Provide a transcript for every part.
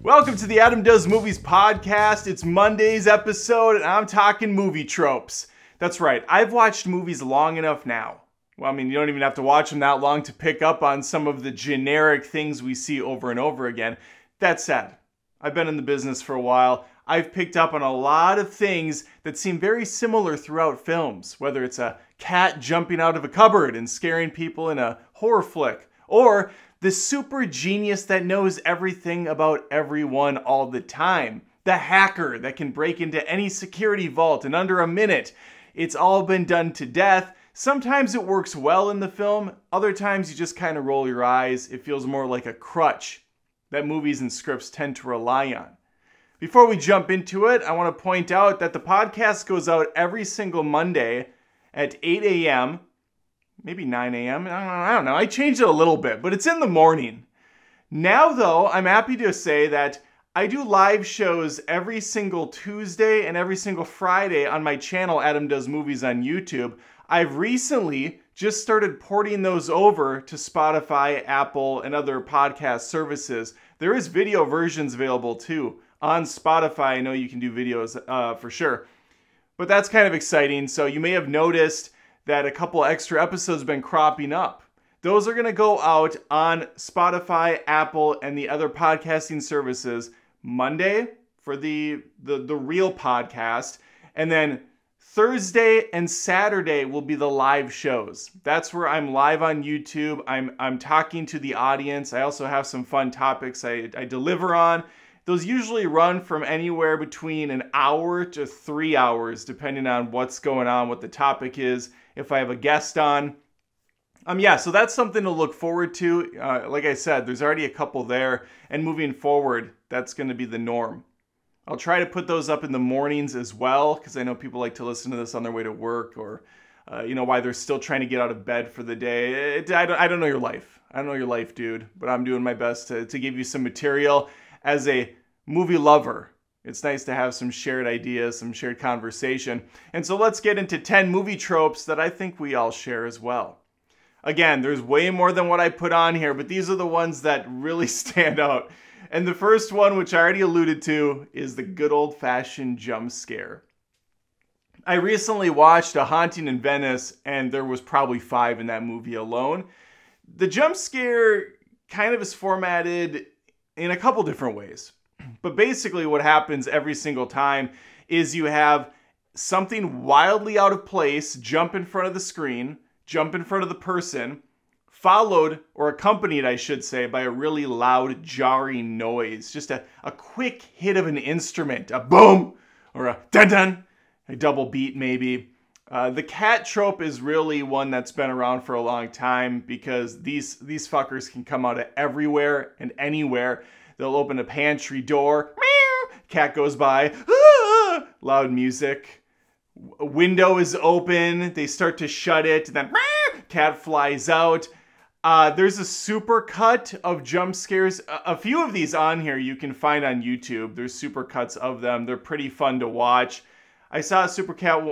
Welcome to the Adam Does Movies podcast. It's Monday's episode and I'm talking movie tropes. That's right, I've watched movies long enough now. Well, I mean, you don't even have to watch them that long to pick up on some of the generic things we see over and over again. That said, I've been in the business for a while. I've picked up on a lot of things that seem very similar throughout films, whether it's a cat jumping out of a cupboard and scaring people in a horror flick, or the super genius that knows everything about everyone all the time, the hacker that can break into any security vault in under a minute. It's all been done to death. Sometimes it works well in the film, other times you just kind of roll your eyes. It feels more like a crutch that movies and scripts tend to rely on. Before we jump into it, I want to point out that the podcast goes out every single Monday at 8 a.m., maybe 9 a.m., I don't know, I changed it a little bit, but it's in the morning. Now though, I'm happy to say that I do live shows every single Tuesday and every single Friday on my channel, Adam Does Movies on YouTube. I've recently just started porting those over to Spotify, Apple, and other podcast services. There is video versions available too. On Spotify, I know you can do videos for sure. But that's kind of exciting. So you may have noticed that a couple extra episodes have been cropping up. Those are going to go out on Spotify, Apple, and the other podcasting services Monday for the real podcast. And then Thursday and Saturday will be the live shows. That's where I'm live on YouTube. I'm talking to the audience. I also have some fun topics I deliver on. Those usually run from anywhere between an hour to 3 hours, depending on what's going on, what the topic is, if I have a guest on. Yeah, so that's something to look forward to. Like I said, there's already a couple there, and moving forward, that's going to be the norm. I'll try to put those up in the mornings as well, because I know people like to listen to this on their way to work, or you know, while they're still trying to get out of bed for the day. I don't know your life. I don't know your life, dude, but I'm doing my best to give you some material. As a movie lover, it's nice to have some shared ideas, some shared conversation. And so let's get into 10 movie tropes that I think we all share as well. Again, there's way more than what I put on here, but these are the ones that really stand out. And the first one, which I already alluded to, is the good old-fashioned jump scare. I recently watched A Haunting in Venice, and there was probably 5 in that movie alone. The jump scare kind of is formatted in a couple different ways. But basically what happens every single time is you have something wildly out of place jump in front of the screen, jump in front of the person, followed or accompanied, I should say, by a really loud jarring noise. Just a quick hit of an instrument, a boom, or a dun-dun, a double beat maybe. The cat trope is really one that's been around for a long time because these fuckers can come out of everywhere and anywhere. They'll open a pantry door, meow, cat goes by, ah, loud music. Window is open, they start to shut it, and then meow, cat flies out. There's a super cut of jump scares. A few of these on here you can find on YouTube. There's super cuts of them. They're pretty fun to watch. I saw a super cat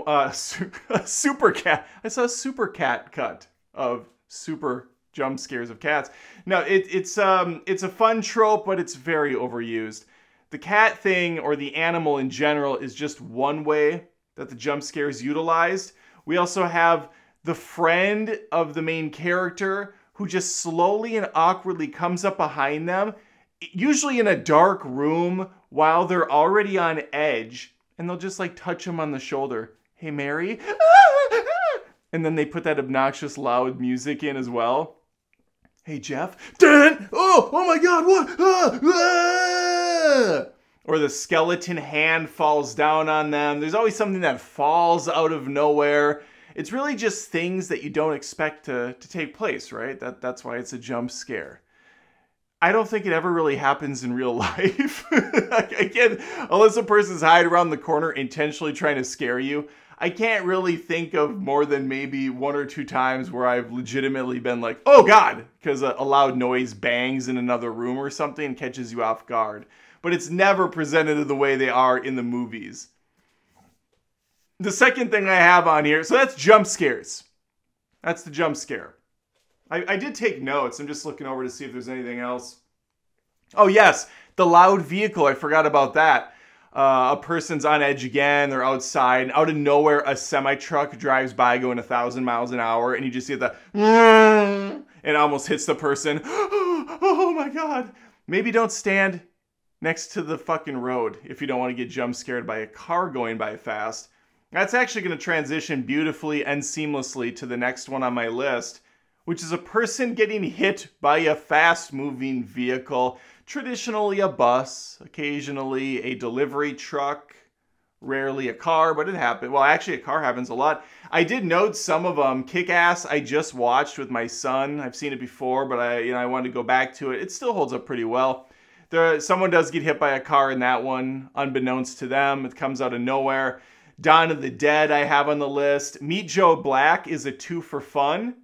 cut of super jump scares of cats. Now it's a fun trope, but it's very overused. The cat thing, or the animal in general, is just one way that the jump scare is utilized. We also have the friend of the main character who just slowly and awkwardly comes up behind them, usually in a dark room while they're already on edge. And they'll just like touch him on the shoulder. Hey, Mary. And then they put that obnoxious loud music in as well. Hey, Jeff. Oh my God, what? Or the skeleton hand falls down on them. There's always something that falls out of nowhere. It's really just things that you don't expect to take place, right? That's why it's a jump scare. I don't think it ever really happens in real life. Again, unless a person's hiding around the corner intentionally trying to scare you, I can't really think of more than maybe 1 or 2 times where I've legitimately been like, oh God, because a loud noise bangs in another room or something and catches you off guard. But it's never presented the way they are in the movies. The second thing I have on here, so that's jump scares. That's the jump scare. I did take notes. I'm just looking over to see if there's anything else. Oh, yes. The loud vehicle. I forgot about that. A person's on edge again. They're outside. And out of nowhere, a semi-truck drives by going 1,000 miles an hour. And you just hear the... and almost hits the person. Oh, my God. Maybe don't stand next to the fucking road if you don't want to get jump scared by a car going by fast. That's actually going to transition beautifully and seamlessly to the next one on my list, which is a person getting hit by a fast-moving vehicle, traditionally a bus, occasionally a delivery truck, rarely a car, but it happens. Well, actually, a car happens a lot. I did note some of them. Kick-Ass, I just watched with my son. I've seen it before, but I wanted to go back to it. It still holds up pretty well. Someone does get hit by a car in that one, unbeknownst to them. It comes out of nowhere. Dawn of the Dead I have on the list. Meet Joe Black is a two for fun.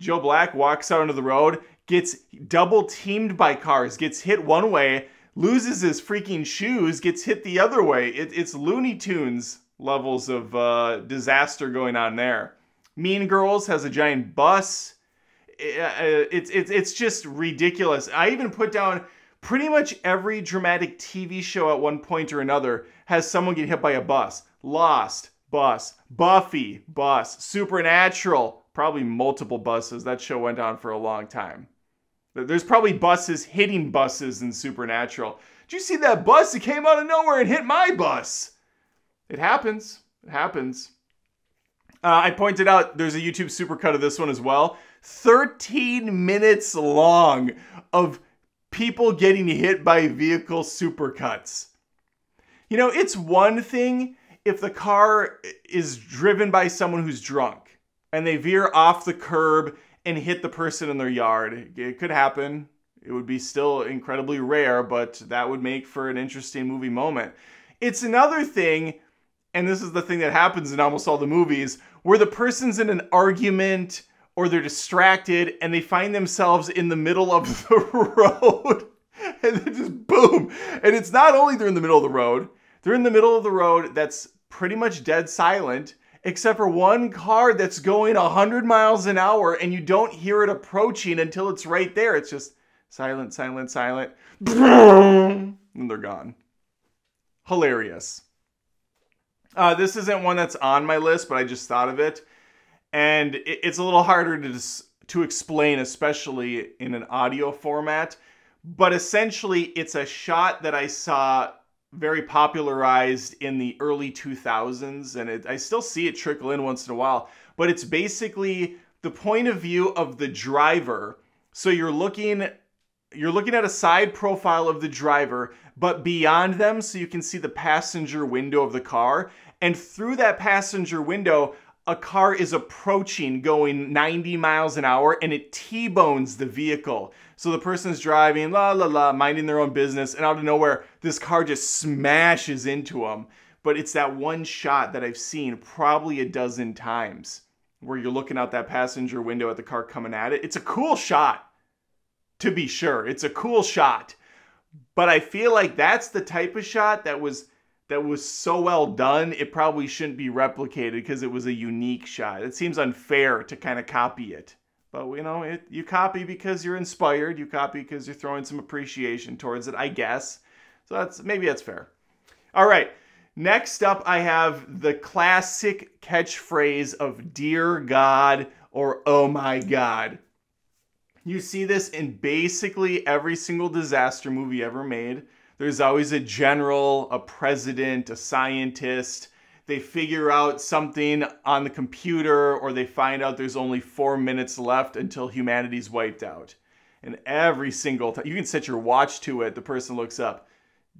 Joe Black walks out onto the road, gets double teamed by cars, gets hit one way, loses his freaking shoes, gets hit the other way. It's Looney Tunes levels of disaster going on there. Mean Girls has a giant bus. It's just ridiculous. I even put down pretty much every dramatic TV show at one point or another has someone get hit by a bus. Lost, bus. Buffy, bus. Supernatural. Probably multiple buses. That show went on for a long time. There's probably buses hitting buses in Supernatural. Did you see that bus that came out of nowhere and hit my bus? It happens. It happens. I pointed out there's a YouTube supercut of this one as well. 13 minutes long of people getting hit by vehicle supercuts. You know, it's one thing if the car is driven by someone who's drunk. And they veer off the curb and hit the person in their yard. It could happen. It would be still incredibly rare, but that would make for an interesting movie moment. It's another thing, and this is the thing that happens in almost all the movies, where the person's in an argument or they're distracted and they find themselves in the middle of the road. And then just boom. And it's not only they're in the middle of the road. They're in the middle of the road that's pretty much dead silent, except for one car that's going 100 miles an hour and you don't hear it approaching until it's right there. It's just silent, silent, silent. And they're gone. Hilarious. This isn't one that's on my list, but I just thought of it. And it's a little harder to explain, especially in an audio format. But essentially, it's a shot that I saw very popularized in the early 2000s, and I still see it trickle in once in a while, but it's basically the point of view of the driver. So you're looking at a side profile of the driver, but beyond them, so you can see the passenger window of the car, and through that passenger window, a car is approaching going 90 miles an hour and it T-bones the vehicle. So the person's driving, la la la, minding their own business, and out of nowhere, this car just smashes into them. But it's that one shot that I've seen probably a dozen times where you're looking out that passenger window at the car coming at it. It's a cool shot, to be sure. It's a cool shot. But I feel like that's the type of shot that was so well done, it probably shouldn't be replicated because it was a unique shot. It seems unfair to kind of copy it. But, you know, you copy because you're inspired. You copy because you're throwing some appreciation towards it, I guess. So maybe that's fair. All right. Next up, I have the classic catchphrase of "Dear God" or "Oh my God." You see this in basically every single disaster movie ever made. There's always a general, a president, a scientist. They figure out something on the computer or they find out there's only 4 minutes left until humanity's wiped out. And every single time, you can set your watch to it, the person looks up,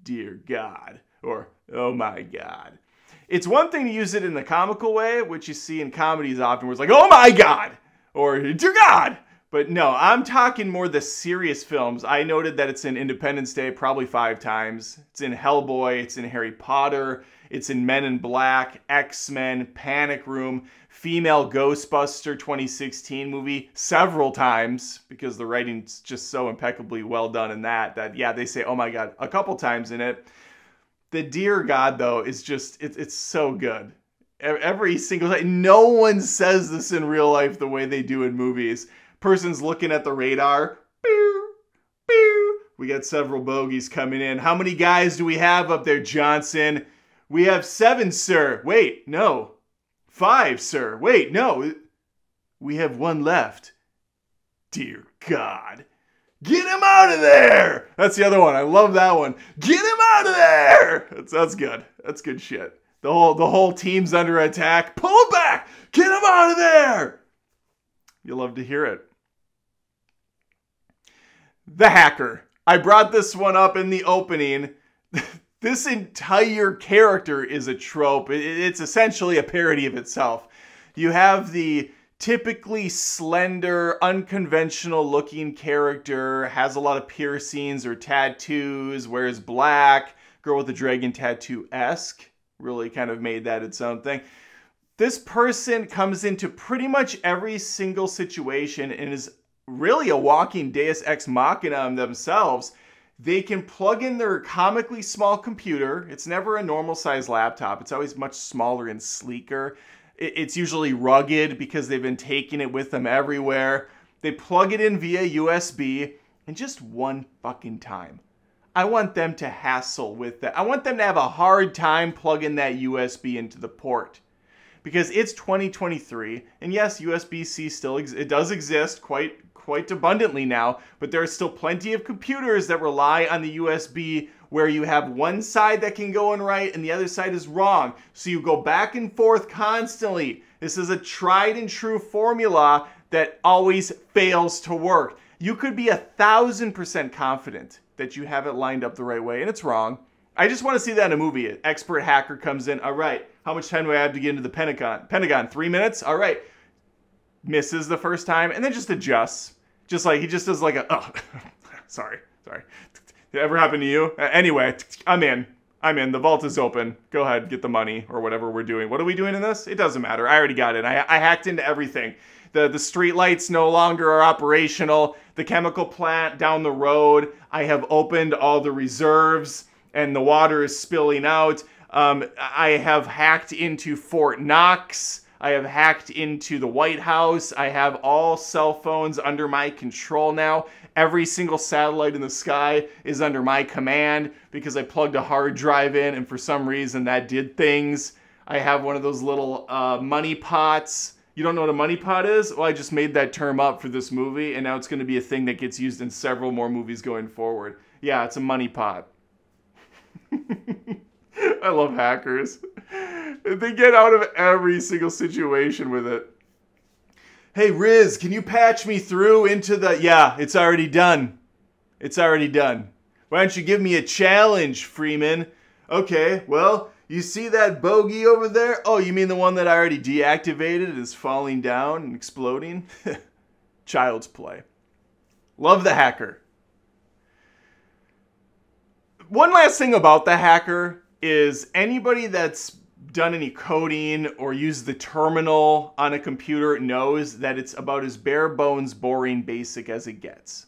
"Dear God," or "Oh my God." It's one thing to use it in the comical way, which you see in comedies often, where it's like, "Oh my God," or "Dear God." But no, I'm talking more the serious films. I noted that it's in Independence Day probably 5 times. It's in Hellboy. It's in Harry Potter. It's in Men in Black, X-Men, Panic Room, Female Ghostbuster 2016 movie several times because the writing's just so impeccably well done in that yeah, they say, "Oh my God," a couple times in it. The "Dear God" though is just, it's so good. every single time. No one says this in real life the way they do in movies. Person's looking at the radar. Pew, pew. We got several bogeys coming in. How many guys do we have up there, Johnson? We have 7, sir. Wait, no. 5, sir. Wait, no. We have 1 left. Dear God. Get him out of there! That's the other one. I love that one. Get him out of there! That's good. That's good shit. The whole team's under attack. Pull him back! Get him out of there! You'll love to hear it. The Hacker. I brought this one up in the opening. This entire character is a trope. It's essentially a parody of itself. You have the typically slender, unconventional looking character, has a lot of piercings or tattoos, wears black, girl with the dragon tattoo-esque, really kind of made that its own thing. This person comes into pretty much every single situation and is really a walking deus ex machina on themselves. They can plug in their comically small computer. It's never a normal size laptop. It's always much smaller and sleeker. It's usually rugged because they've been taking it with them everywhere. They plug it in via USB and just one fucking time. I want them to hassle with that. I want them to have a hard time plugging that USB into the port. Because it's 2023, and yes, USB-C still does exist quite abundantly now, but there are still plenty of computers that rely on the USB where you have one side that can go in right and the other side is wrong. So you go back and forth constantly. This is a tried and true formula that always fails to work. You could be 1,000% confident that you have it lined up the right way, and it's wrong. I just want to see that in a movie. An expert hacker comes in. All right, how much time do I have to get into the Pentagon? 3 minutes? All right. Misses the first time and then just adjusts. Just like he just does like a, oh, sorry. Did it ever happen to you? Anyway, I'm in. The vault is open. Go ahead, get the money or whatever we're doing. What are we doing in this? It doesn't matter. I already got in. I hacked into everything. The street lights no longer are operational. The chemical plant down the road. I have opened all the reserves and the water is spilling out. I have hacked into Fort Knox. I have hacked into the White House. I have all cell phones under my control now. Every single satellite in the sky is under my command because I plugged a hard drive in and for some reason that did things. I have one of those little money pots. You don't know what a money pot is? Well, I just made that term up for this movie and now it's going to be a thing that gets used in several more movies going forward. Yeah, it's a money pot. I love hackers. They get out of every single situation with it. Hey, Riz, can you patch me through into the... Yeah, it's already done. It's already done. Why don't you give me a challenge, Freeman? Okay, well, you see that bogey over there? Oh, you mean the one that I already deactivated is falling down and exploding? Child's play. Love the hacker. One last thing about the hacker is anybody that's done any coding or used the terminal on a computer knows that it's about as bare bones boring basic as it gets.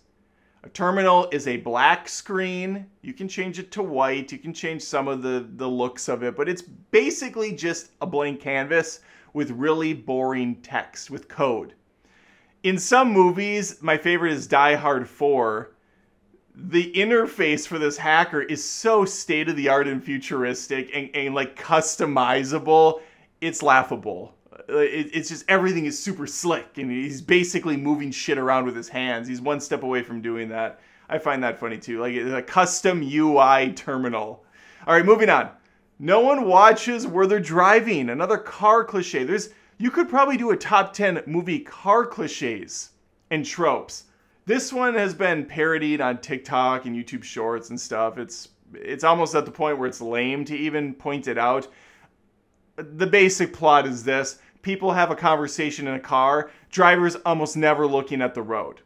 A terminal is a black screen. You can change it to white. You can change some of the looks of it, but it's basically just a blank canvas with really boring text, with code. In some movies, my favorite is Die Hard 4. The interface for this hacker is so state-of-the-art and futuristic and like customizable, it's laughable. It's just everything is super slick and he's basically moving shit around with his hands. He's one step away from doing that. I find that funny too. Like a custom UI terminal. All right, moving on. No one watches where they're driving. Another car cliche. You could probably do a top 10 movie car cliches and tropes. This one has been parodied on TikTok and YouTube Shorts and stuff. It's almost at the point where it's lame to even point it out. The basic plot is this. People have a conversation in a car. Drivers almost never looking at the road.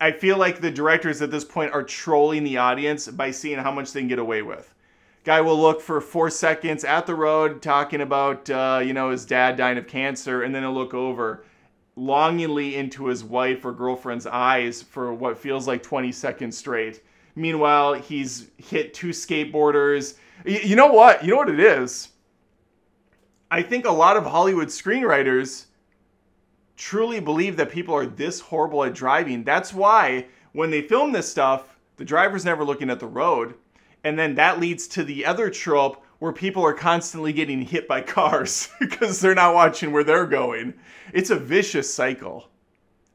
I feel like the directors at this point are trolling the audience by seeing how much they can get away with. Guy will look for 4 seconds at the road talking about his dad dying of cancer, and then he'll look over longingly into his wife or girlfriend's eyes for what feels like 20 seconds straight. Meanwhile, he's hit 2 skateboarders. You know what? You know what it is? I think a lot of Hollywood screenwriters truly believe that people are this horrible at driving. That's why when they film this stuff, the driver's never looking at the road. And then that leads to the other trope where people are constantly getting hit by cars because they're not watching where they're going. It's a vicious cycle.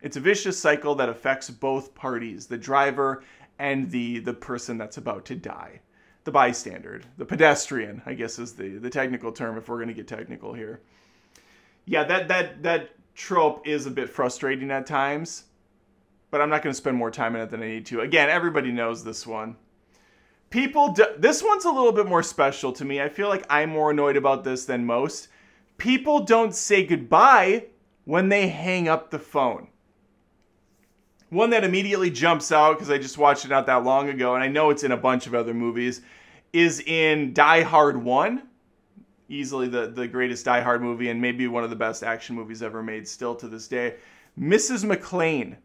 It's a vicious cycle that affects both parties, the driver and the person that's about to die. The bystander, the pedestrian, I guess is the technical term if we're going to get technical here. Yeah, that trope is a bit frustrating at times, but I'm not going to spend more time in it than I need to. Again, everybody knows this one. This one's a little bit more special to me. I feel like I'm more annoyed about this than most. People don't say goodbye when they hang up the phone. One that immediately jumps out, because I just watched it not that long ago, and I know it's in a bunch of other movies, is in Die Hard 1. Easily the greatest Die Hard movie, and maybe one of the best action movies ever made still to this day. Mrs. McClane,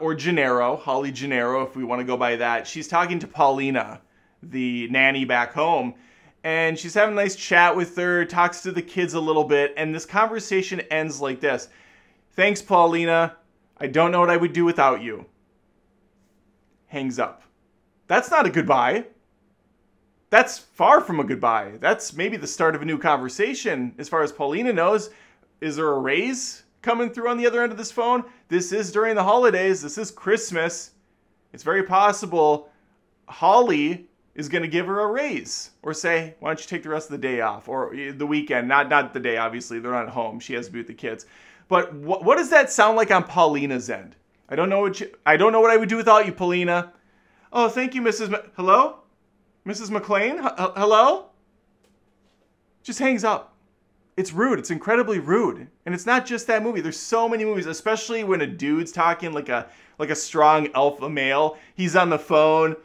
or Gennaro, Holly Gennaro, if we want to go by that. She's talking to Paulina, the nanny back home, and she's having a nice chat with her, talks to the kids a little bit, and this conversation ends like this. Thanks, Paulina. I don't know what I would do without you. Hangs up. That's not a goodbye. That's far from a goodbye. That's maybe the start of a new conversation. As far as Paulina knows, is there a raise coming through on the other end of this phone? This is during the holidays. This is Christmas. It's very possible Holly is going to give her a raise or say, why don't you take the rest of the day off or the weekend? Not the day, obviously. They're not home. She has to be with the kids. But what does that sound like on Paulina's end? I don't know what I would do without you, Paulina. Oh, thank you, Hello? Mrs. McClane? Hello? Just hangs up. It's rude. It's incredibly rude. And it's not just that movie. There's so many movies, especially when a dude's talking like a strong alpha male. He's on the phone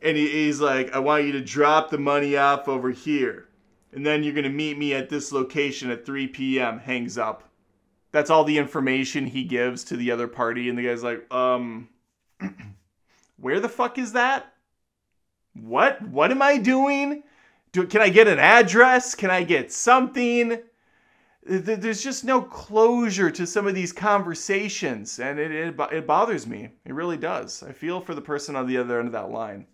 and he's like, I want you to drop the money off over here. And then you're going to meet me at this location at 3 p.m. Hangs up. That's all the information he gives to the other party. And the guy's like, where the fuck is that? What am I doing? Can I get an address? Can I get something? There's just no closure to some of these conversations. And it bothers me. It really does. I feel for the person on the other end of that line.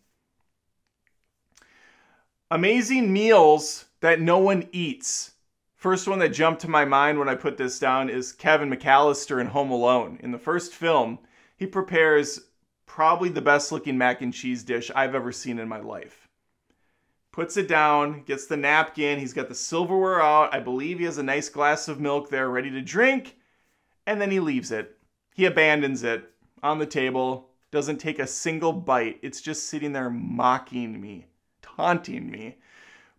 Amazing meals that no one eats. First one that jumped to my mind when I put this down is Kevin McAllister in Home Alone. In the first film, he prepares probably the best looking mac and cheese dish I've ever seen in my life. Puts it down, gets the napkin, he's got the silverware out, I believe he has a nice glass of milk there ready to drink, and then he leaves it. He abandons it on the table, doesn't take a single bite, it's just sitting there mocking me, taunting me.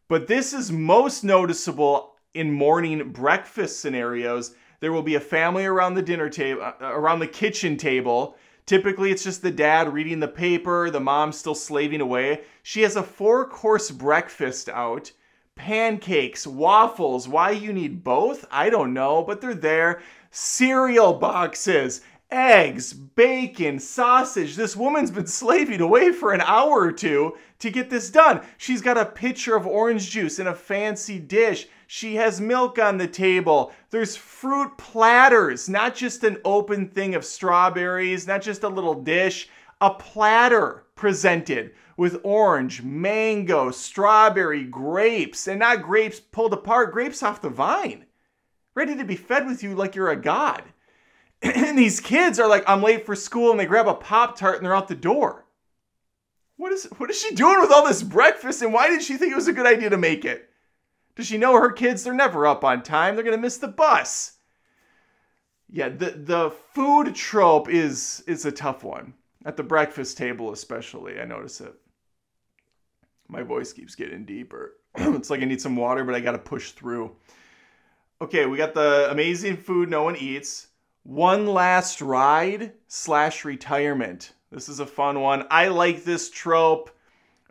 But this is most noticeable in morning breakfast scenarios. There will be a family around the dinner table, around the kitchen table. Typically, it's just the dad reading the paper, the mom still slaving away. She has a four-course breakfast out. Pancakes, waffles, why you need both? I don't know, but they're there. Cereal boxes, eggs, bacon, sausage. This woman's been slaving away for an hour or two to get this done. She's got a pitcher of orange juice in a fancy dish. She has milk on the table. There's fruit platters, not just an open thing of strawberries, not just a little dish, a platter presented with orange, mango, strawberry, grapes, and not grapes pulled apart, grapes off the vine, ready to be fed with you like you're a god. And these kids are like, I'm late for school, and they grab a Pop-Tart and they're out the door. What is she doing with all this breakfast, and why did she think it was a good idea to make it? Does she know her kids? They're never up on time. They're going to miss the bus. Yeah, the food trope is a tough one. At the breakfast table especially, I notice it. My voice keeps getting deeper. It's like I need some water, but I got to push through. Okay, we got the amazing food no one eats. One last ride / retirement. This is a fun one. I like this trope.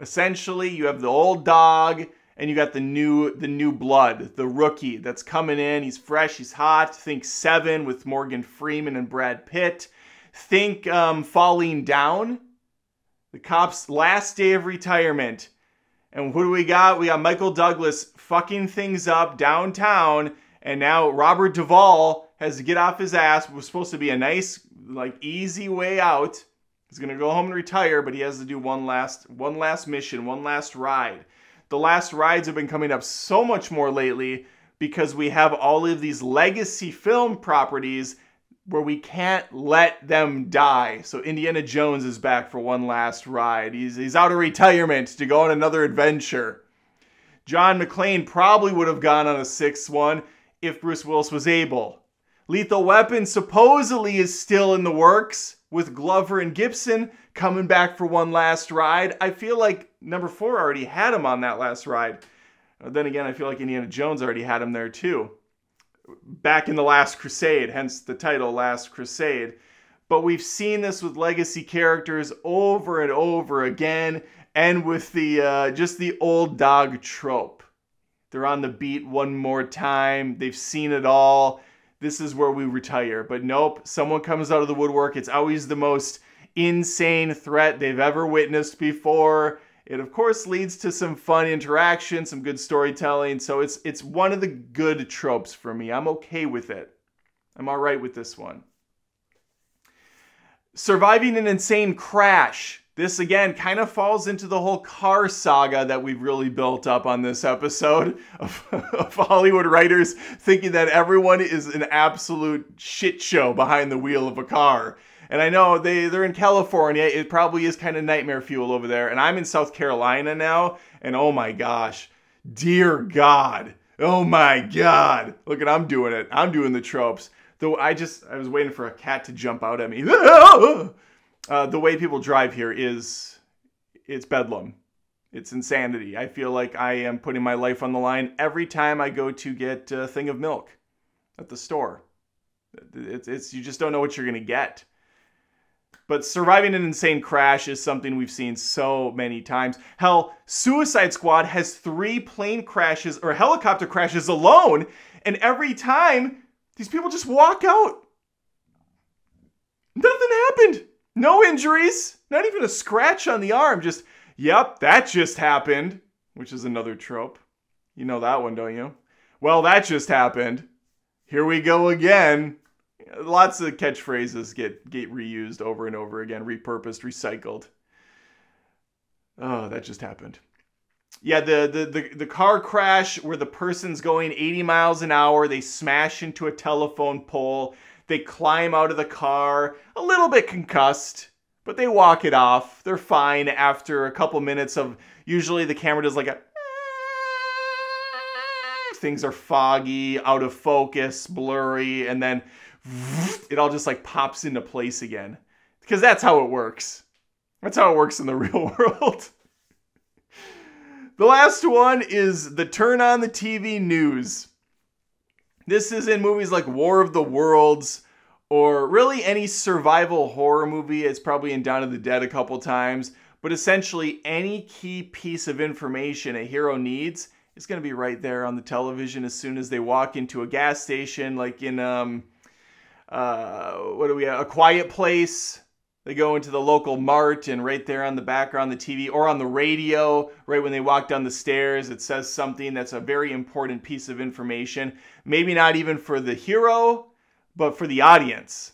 Essentially, you have the old dog, and you got the new blood, the rookie that's coming in. He's fresh, he's hot. Think Seven with Morgan Freeman and Brad Pitt. Think Falling Down. The cop's last day of retirement. And who do we got? We got Michael Douglas fucking things up downtown. And now Robert Duvall has to get off his ass. It was supposed to be a nice, like, easy way out. He's going to go home and retire, but he has to do one last mission, one last ride. The last rides have been coming up so much more lately because we have all of these legacy film properties where we can't let them die. So Indiana Jones is back for one last ride. He's out of retirement to go on another adventure. John McClane probably would have gone on a sixth one if Bruce Willis was able. Lethal Weapon supposedly is still in the works with Glover and Gibson coming back for one last ride. I feel like number 4 already had him on that last ride. Then again, I feel like Indiana Jones already had him there too. Back in The Last Crusade, hence the title Last Crusade. But we've seen this with legacy characters over and over again, and with the just the old dog trope. They're on the beat one more time. They've seen it all. This is where we retire. But nope, someone comes out of the woodwork. It's always the most insane threat they've ever witnessed before. It, of course, leads to some fun interaction, some good storytelling. So it's one of the good tropes for me. I'm okay with it. I'm all right with this one. Surviving an Insane Crash. This, again, kind of falls into the whole car saga that we've really built up on this episode of Hollywood writers thinking that everyone is an absolute shit show behind the wheel of a car. And I know they're in California. It probably is kind of nightmare fuel over there. And I'm in South Carolina now. And oh my gosh. Dear God. Oh my God. Look at, I'm doing it. I'm doing the tropes. Though I was waiting for a cat to jump out at me. The way people drive here is, it's bedlam. It's insanity. I feel like I am putting my life on the line every time I go to get a thing of milk at the store. You just don't know what you're going to get. But surviving an insane crash is something we've seen so many times. Hell, Suicide Squad has 3 plane crashes or helicopter crashes alone. And every time, these people just walk out. Nothing happened. No injuries. Not even a scratch on the arm. Just, yep, that just happened. Which is another trope. You know that one, don't you? Well, that just happened. Here we go again. Lots of catchphrases get reused over and over again, repurposed, recycled. Oh, that just happened. Yeah, the car crash where the person's going 80 miles an hour, they smash into a telephone pole, they climb out of the car, a little bit concussed, but they walk it off. They're fine after a couple minutes of, usually the camera does like a... Things are foggy, out of focus, blurry, and then it all just like pops into place again. Because that's how it works. That's how it works in the real world. The last one is the turn on the TV news. This is in movies like War of the Worlds or really any survival horror movie. It's probably in Dawn of the Dead a couple times. But essentially any key piece of information a hero needs is going to be right there on the television as soon as they walk into a gas station, like in... A Quiet Place. They go into the local mart and right there on the background, the TV or on the radio, right when they walk down the stairs, it says something that's a very important piece of information. Maybe not even for the hero, but for the audience.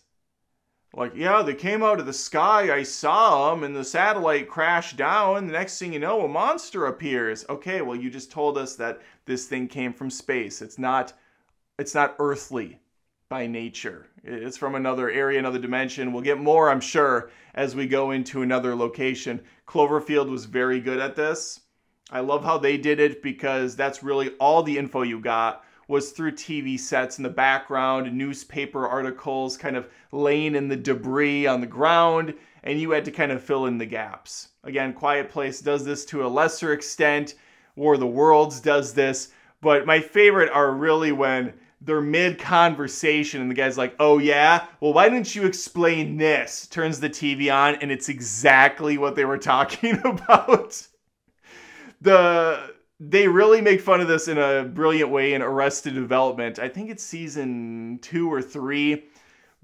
Like, yeah, they came out of the sky. I saw them and the satellite crashed down. The next thing you know, a monster appears. Okay, well, you just told us that this thing came from space. It's not earthly by nature. It's from another area, another dimension. We'll get more, I'm sure, as we go into another location. Cloverfield was very good at this. I love how they did it because that's really all the info you got was through TV sets in the background, newspaper articles kind of laying in the debris on the ground, and you had to kind of fill in the gaps. Again, Quiet Place does this to a lesser extent. War of the Worlds does this. But my favorite are really when they're mid-conversation and the guy's like, oh yeah? Well, why didn't you explain this? Turns the TV on and it's exactly what they were talking about. They really make fun of this in a brilliant way in Arrested Development. I think it's season 2 or 3.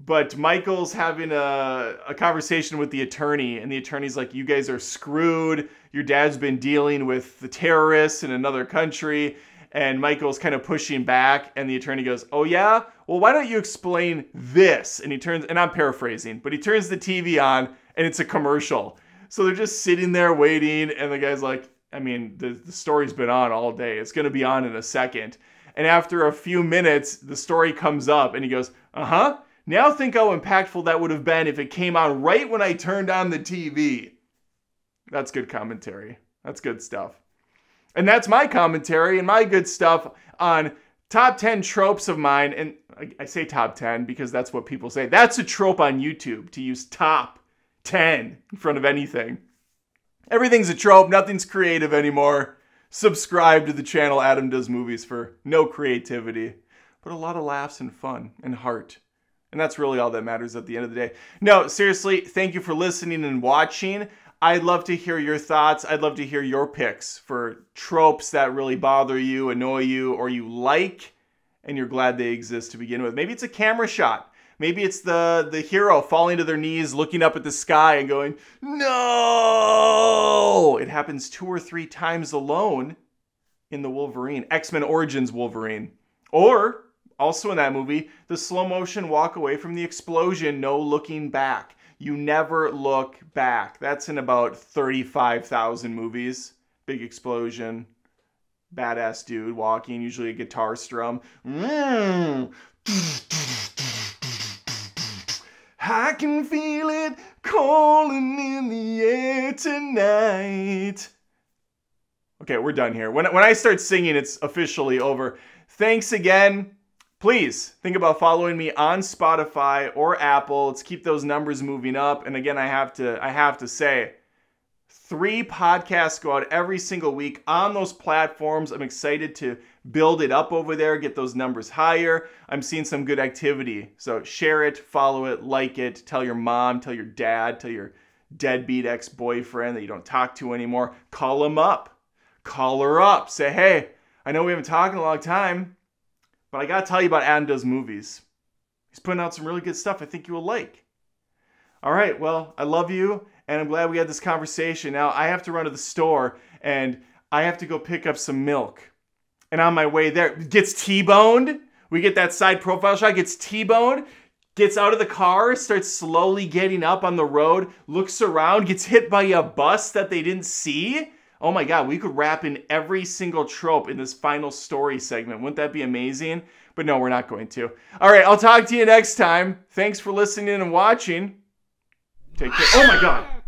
But Michael's having a conversation with the attorney, and the attorney's like, you guys are screwed. Your dad's been dealing with the terrorists in another country. And Michael's kind of pushing back, and the attorney goes, oh yeah? Well, why don't you explain this? And he turns, and I'm paraphrasing, but he turns the TV on, and it's a commercial. So they're just sitting there waiting, and the guy's like, I mean, the story's been on all day. It's going to be on in a second. And after a few minutes, the story comes up, and he goes, uh-huh. Now think how impactful that would have been if it came on right when I turned on the TV. That's good commentary. That's good stuff. And that's my commentary and my good stuff on top 10 tropes of mine. And I say top 10 because that's what people say. That's a trope on YouTube, to use top 10 in front of anything. Everything's a trope. Nothing's creative anymore. Subscribe to the channel Adam Does Movies for no creativity, but a lot of laughs and fun and heart. And that's really all that matters at the end of the day. No, seriously, thank you for listening and watching. I'd love to hear your thoughts. I'd love to hear your picks for tropes that really bother you, annoy you, or you like, and you're glad they exist to begin with. Maybe it's a camera shot. Maybe it's the hero falling to their knees, looking up at the sky and going, no! It happens 2 or 3 times alone in the Wolverine, X-Men Origins Wolverine. Or... also in that movie, the slow motion walk away from the explosion, no looking back. You never look back. That's in about 35,000 movies. Big explosion, badass dude walking, usually a guitar strum. I can feel it calling in the air tonight. Okay, we're done here. When I start singing, it's officially over. Thanks again. Please think about following me on Spotify or Apple. Let's keep those numbers moving up. And again, I have to say, 3 podcasts go out every single week on those platforms. I'm excited to build it up over there, get those numbers higher. I'm seeing some good activity. So share it, follow it, like it, tell your mom, tell your dad, tell your deadbeat ex-boyfriend that you don't talk to anymore. Call him up. Call her up. Say, hey, I know we haven't talked in a long time, but I gotta tell you about Adam Does Movies. He's putting out some really good stuff I think you will like. All right, well, I love you, and I'm glad we had this conversation. Now, I have to run to the store, and I have to go pick up some milk. And on my way there, it gets T-boned. We get that side profile shot, gets T-boned, gets out of the car, starts slowly getting up on the road, looks around, gets hit by a bus that they didn't see. Oh my God, we could wrap in every single trope in this final story segment. Wouldn't that be amazing? But no, we're not going to. All right, I'll talk to you next time. Thanks for listening and watching. Take care. Oh my God.